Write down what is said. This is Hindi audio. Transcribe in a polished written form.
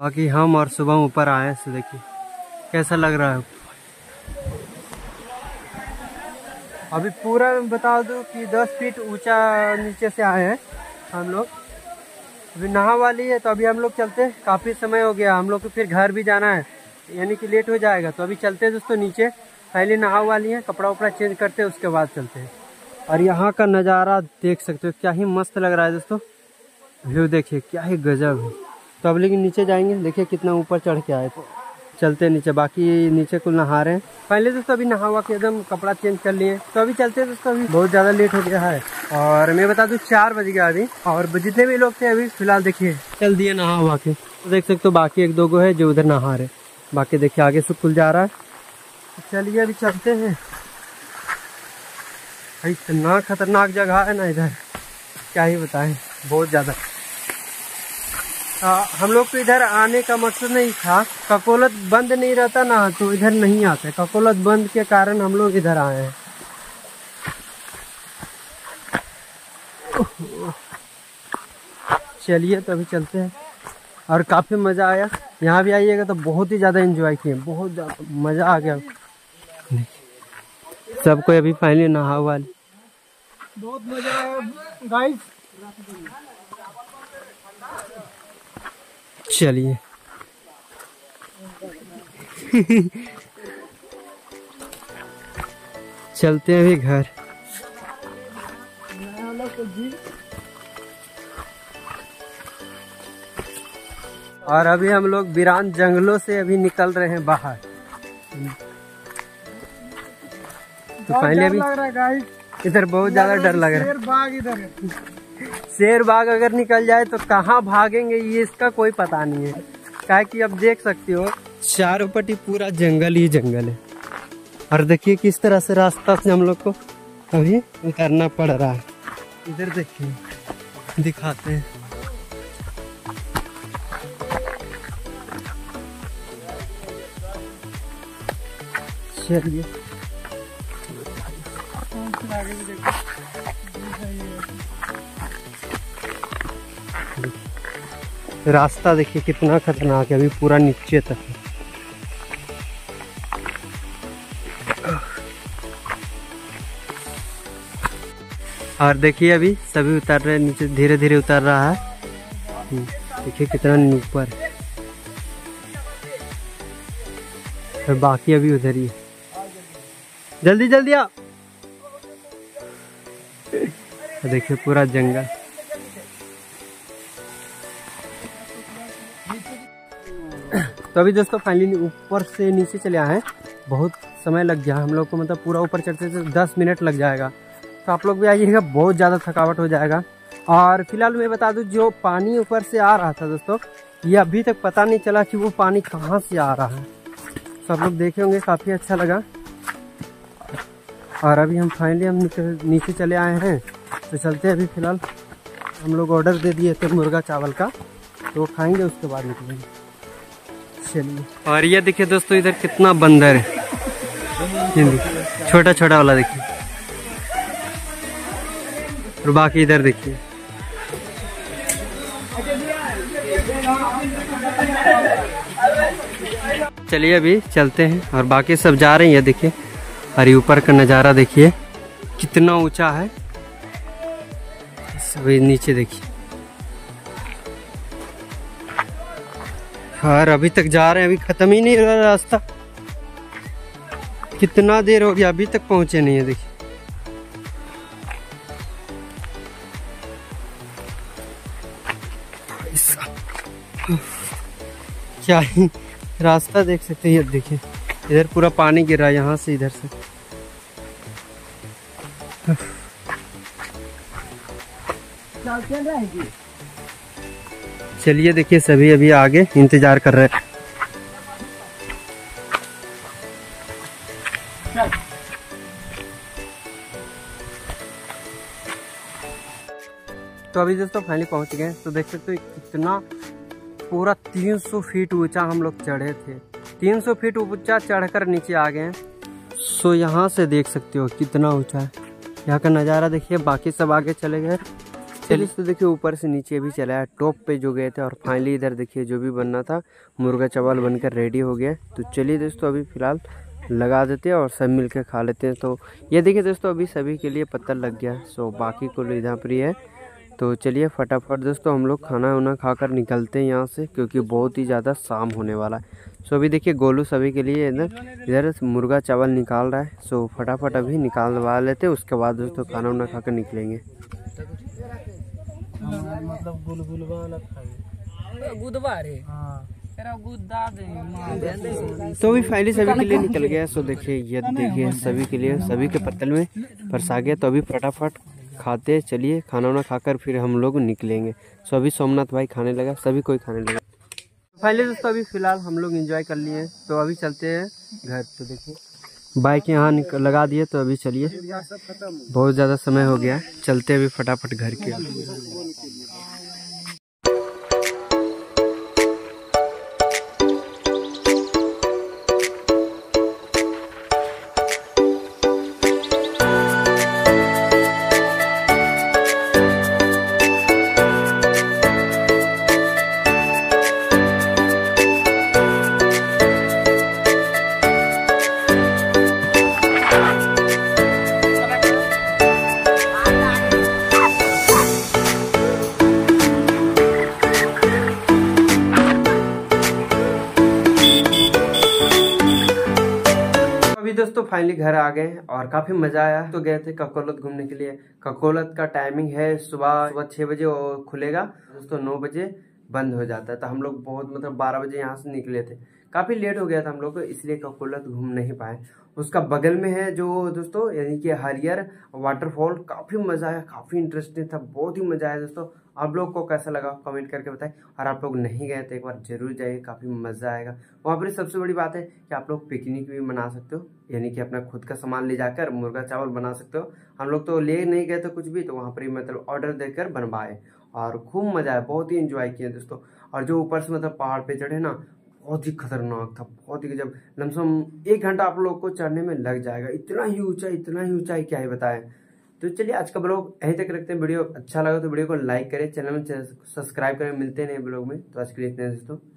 बाकी हम और सुबह ऊपर आए हैं, तो देखिए कैसा लग रहा है। अभी पूरा मैं बता दूं कि 10 फीट ऊंचा नीचे से आए हैं हम लोग। अभी नहा वाली है तो अभी हम लोग चलते हैं, काफ़ी समय हो गया हम लोग को, फिर घर भी जाना है यानी कि लेट हो जाएगा। तो अभी चलते हैं दोस्तों नीचे, पहले नहा वाली है, कपड़ा उपड़ा चेंज करते हैं, उसके बाद चलते हैं। और यहाँ का नज़ारा देख सकते हो, क्या ही मस्त लग रहा है दोस्तों। व्यू देखिए क्या ही गजब है। तो अब लेकिन नीचे जाएंगे, देखिए कितना ऊपर चढ़ के आए, चलते नीचे। बाकी नीचे कुल नहा रहे हैं पहले दोस्तों, अभी नहा हुआ के एकदम कपड़ा चेंज कर लिए। तो अभी चलते हैं दोस्तों, अभी बहुत ज़्यादा लेट हो गया है और मैं बता दूं 4 बज गया अभी। और जितने भी लोग थे अभी फिलहाल देखिए चल दिए नहा हुआ के, तो देख सकते हो। बाकी 1-2 गो है जो उधर नहा रहे, बाकी देखिए आगे से खुल जा रहा है। चलिए अभी चलते हैं। इतना खतरनाक जगह है ना इधर, क्या ही बताएं, बहुत ज़्यादा। हम लोग को इधर आने का मकसद नहीं था, ककोलत बंद नहीं रहता ना तो इधर नहीं आते, ककोलत बंद के कारण हम लोग इधर आए हैं। चलिए तो अभी चलते हैं। और काफ़ी मज़ा आया, यहाँ भी आइएगा तो बहुत ही ज़्यादा एंजॉय किए, बहुत ज़्यादा मज़ा आ गया सबको। अभी फाइनली नहा वाली बहुत मज़ा आया गाइस। चलिए चलते हैं अभी घर। और अभी हम लोग वीरान जंगलों से अभी निकल रहे हैं बाहर। तो फाइनली अभी इधर बहुत ज्यादा डर लग रहा है, शेर बाघ अगर निकल जाए तो कहाँ भागेंगे ये इसका कोई पता नहीं है। काहे कि अब देख सकते हो चारों पटी पूरा जंगल ही जंगल है। और देखिए किस तरह से रास्ता से हम लोग को अभी उतरना पड़ रहा है। इधर देखिए दिखाते हैं, चलिए रास्ता देखिए कितना खतरनाक है, अभी पूरा नीचे तक है। और देखिए अभी सभी उतर रहे हैं नीचे, धीरे धीरे उतर रहा है। देखिए कितना ऊपर है। और बाकी अभी उधर ही है, जल्दी जल्दी आओ। देखिए पूरा जंगल। तो अभी दोस्तों फाइनली ऊपर से नीचे चले आए हैं, बहुत समय लग गया हम लोग को, मतलब पूरा ऊपर चढ़ते से 10 मिनट लग जाएगा। तो आप लोग भी आइएगा, बहुत ज़्यादा थकावट हो जाएगा। और फिलहाल मैं बता दूं जो पानी ऊपर से आ रहा था दोस्तों, ये अभी तक पता नहीं चला कि वो पानी कहाँ से आ रहा है। तो आप लोग देखे होंगे, काफ़ी अच्छा लगा। और अभी हम फाइनली नीचे चले आए हैं, तो चलते हैं। अभी फिलहाल हम लोग ऑर्डर दे दिए थे मुर्गा चावल का, तो वो खाएँगे उसके बाद निकलेंगे। चलिए, और ये देखिए दोस्तों इधर कितना बंदर है, छोटा छोटा वाला देखिए। और बाकी इधर देखिए, चलिए अभी चलते हैं। और बाकी सब जा रहे हैं, देखिए। अरे ऊपर का नज़ारा देखिए कितना ऊंचा है, सब नीचे देखिए। और अभी तक जा रहे हैं, अभी खत्म ही नहीं हो रहा रास्ता, कितना देर हो गया अभी तक पहुंचे नहीं है। देखिए क्या ही रास्ता, देख सकते हैं। देखिए इधर पूरा पानी गिर रहा है यहाँ से, इधर से। चलिए देखिए सभी अभी आगे इंतजार कर रहे हैं। तो अभी दोस्तों फाइनली पहुंच गए, तो देख सकते हो कितना पूरा 300 फीट ऊंचा हम लोग चढ़े थे, 300 फीट ऊंचा चढ़कर नीचे आ गए। सो यहाँ से देख सकते हो कितना ऊंचा है, यहाँ का नज़ारा देखिए। बाकी सब आगे चले गए, तो दोस्तों देखिए ऊपर से नीचे भी चलाया, टॉप पे जो गए थे और फाइनली इधर देखिए जो भी बनना था मुर्गा चावल बनकर रेडी हो गया। तो चलिए दोस्तों अभी फ़िलहाल लगा देते हैं और सब मिलकर खा लेते हैं। तो ये देखिए दोस्तों अभी सभी के लिए पत्ता लग गया, सो बाकी को इधर पर ही है। तो चलिए फटाफट दोस्तों हम लोग खाना वाना खा कर निकलते हैं यहाँ से, क्योंकि बहुत ही ज़्यादा शाम होने वाला है। सो अभी देखिए गोलू सभी के लिए इधर मुर्गा चावल निकाल रहा है। सो फटाफट अभी निकालवा लेते हैं, उसके बाद दोस्तों खाना वाना खा कर निकलेंगे। तो अभी फाइनली सभी के लिए निकल गया। सो देखिए ये देखिए सभी के लिए सभी के पत्तल में फंसा गया। तो अभी फटाफट खाते चलिए, खाना वाना खाकर फिर हम लोग निकलेंगे। सो अभी सोमनाथ भाई खाने लगा, सभी कोई खाने लगा। फाइनली दोस्तों अभी फ़िलहाल हम लोग एंजॉय कर लिए हैं, तो अभी चलते हैं घर। तो देखिए बाइक यहाँ लगा दिए। तो अभी चलिए बहुत ज़्यादा समय हो गया, चलते अभी फटाफट घर के। दोस्तों फाइनली घर आ गए और काफी मजा आया। तो गए थे ककोलत घूमने के लिए। ककोलत का टाइमिंग है सुबह 6 बजे और खुलेगा दोस्तों 9 बजे बंद हो जाता है। तो हम लोग बहुत 12 बजे यहाँ से निकले थे, काफी लेट हो गया था हम लोग, इसलिए ककोलत घूम नहीं पाए। उसका बगल में है जो दोस्तों यानी कि हरिहर वाटरफॉल, काफी मजा आया, काफी इंटरेस्टिंग था, बहुत ही मजा आया दोस्तों। आप लोग को कैसा लगा कमेंट करके बताएं, और आप लोग नहीं गए तो एक बार जरूर जाइए, काफी मजा आएगा वहाँ पर। सबसे बड़ी बात है कि आप लोग पिकनिक भी मना सकते हो, यानी कि अपना खुद का सामान ले जाकर मुर्गा चावल बना सकते हो। हम लोग तो ले नहीं गए तो कुछ भी, तो वहाँ पर ही ऑर्डर देकर बनवाए और खूब मजा आया, बहुत ही इंजॉय किया दोस्तों। और जो ऊपर से पहाड़ पे चढ़े ना, बहुत ही खतरनाक था, बहुत ही गजब। लमसम 1 घंटा आप लोग को चढ़ने में लग जाएगा, इतना ही ऊंचाई क्या ही बताएं। तो चलिए आज का ब्लॉग यहीं तक रखते हैं। वीडियो अच्छा लगा तो वीडियो को लाइक करें, चैनल में सब्सक्राइब करें। मिलते हैं नए ब्लॉग में, तो आज के लिए इतना दोस्तों।